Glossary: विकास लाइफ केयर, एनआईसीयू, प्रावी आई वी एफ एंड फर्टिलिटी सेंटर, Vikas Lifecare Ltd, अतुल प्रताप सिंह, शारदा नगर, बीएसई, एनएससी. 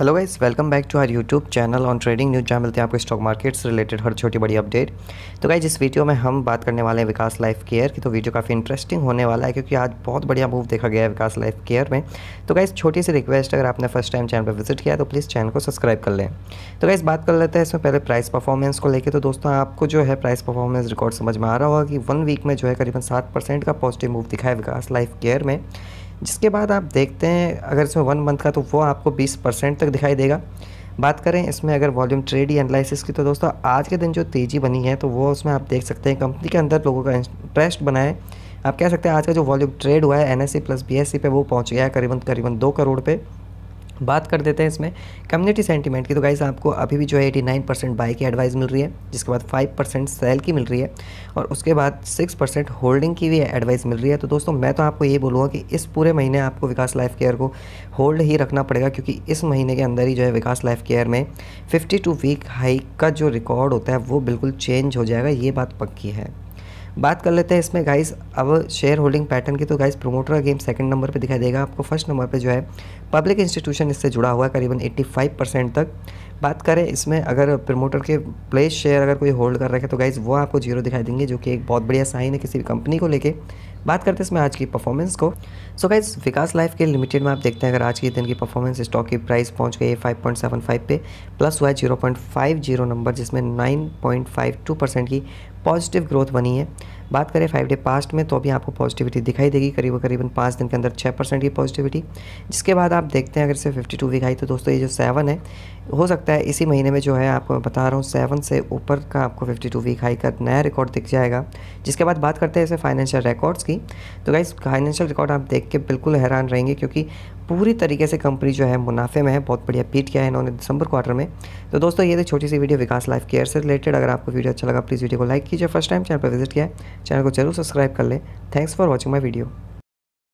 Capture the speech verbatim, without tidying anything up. Hello guys, welcome back to our YouTube channel on trading news, जहाँ मिलते हैं आपको स्टॉक मार्केट से रिलेटेड हर छोटी बड़ी अपडेट। तो गाइस, इस वीडियो में हम बात करने वाले हैं विकास लाइफ केयर की। तो वीडियो काफ़ी इंटरेस्टिंग होने वाला है क्योंकि आज बहुत बढ़िया मूव देखा गया है विकास लाइफ केयर में। तो गाइस, छोटी सी रिक्वेस्ट, अगर आपने फर्स्ट टाइम चैनल पर विजिट किया है तो प्लीज़ चैनल को सब्सक्राइब कर लें। तो गाइस, बात कर लेते हैं इसमें पहले प्राइस परफॉर्मेंस को लेकर। तो दोस्तों, आपको जो है प्राइस परफॉर्मेंस रिकॉर्ड समझ में आ रहा होगा कि वन वीक में जो है करीबन सात परसेंट का पॉजिटिव मूव दिखा है विकास लाइफ केयर में। जिसके बाद आप देखते हैं अगर इसमें वन मंथ का तो वो आपको बीस परसेंट तक दिखाई देगा। बात करें इसमें अगर वॉल्यूम ट्रेड एनालिसिस की, तो दोस्तों आज के दिन जो तेज़ी बनी है तो वो उसमें आप देख सकते हैं कंपनी के अंदर लोगों का इंटरेस्ट बना है। आप कह सकते हैं आज का जो वॉल्यूम ट्रेड हुआ है एनएससी प्लस बीएसई पे वो पहुंच गया है करीबन करीबन दो करोड़ पे। बात कर देते हैं इसमें कम्युनिटी सेंटीमेंट की। तो गाइस, आपको अभी भी जो है नवासी परसेंट बाई की एडवाइस मिल रही है, जिसके बाद पाँच परसेंट सेल की मिल रही है और उसके बाद छह परसेंट होल्डिंग की भी एडवाइस मिल रही है। तो दोस्तों, मैं तो आपको ये बोलूँगा कि इस पूरे महीने आपको विकास लाइफ केयर को होल्ड ही रखना पड़ेगा, क्योंकि इस महीने के अंदर ही जो है विकास लाइफ केयर में फिफ्टी टू वीक हाई का जो रिकॉर्ड होता है वो बिल्कुल चेंज हो जाएगा, ये बात पक्की है। बात कर लेते हैं इसमें गाइस अब शेयर होल्डिंग पैटर्न की। तो guys, promoter game second number पे दिखाई देगा आपको, फर्स्ट नंबर पे जो है पब्लिक इंस्टीट्यूशन इससे जुड़ा हुआ है करीबन पचासी परसेंट तक। बात करें इसमें अगर प्रमोटर के प्लेस शेयर अगर कोई होल्ड कर रखे तो गाइस वो आपको जीरो दिखाई देंगे, जो कि एक बहुत बढ़िया साइन है किसी भी कंपनी को लेके। बात करते हैं इसमें आज की परफॉर्मेंस को। So so guys, Vikas life के लिमिटेड में आप देखते हैं अगर आज के दिन की परफॉर्मेंस, स्टॉक की प्राइस पहुंच गई है फाइव पॉइंट सेवन फाइव पे, प्लस हुआ है zero point five zero number, जिसमें nine point five two percent की पॉजिटिव ग्रोथ बनी है। बात करें फाइव डे पास्ट में तो अभी आपको पॉजिटिविटी दिखाई देगी करीब करीबन पाँच दिन के अंदर छः परसेंट की पॉजिटिविटी। जिसके बाद आप देखते हैं अगर इसे फिफ्टी टू वीक आई तो दोस्तों ये जो सेवन है, हो सकता है इसी महीने में जो है आपको मैं बता रहा हूँ सेवन से ऊपर का आपको फिफ्टी टू वीक हाई का नया रिकॉर्ड दिख जाएगा। जिसके बाद बात करते हैं इसे फाइनेंशियल रिकॉर्ड्स की। तो गाइस, फाइनेंशियल रिकॉर्ड आप देख के बिल्कुल हैरान रहेंगे क्योंकि पूरी तरीके से कंपनी जो है मुनाफे में है, बहुत बढ़िया पीट किया है इन्होंने दिसंबर क्वार्टर में। तो दोस्तों, ये थी छोटी सी वीडियो विकास लाइफ केयर से रिलेटेड। अगर आपको वीडियो अच्छा लगा प्लीज़ वीडियो को लाइक कीजिए, फर्स्ट टाइम चैनल पर विजिट किया है चैनल को जरूर सब्सक्राइब कर लें। Thanks for watching my video.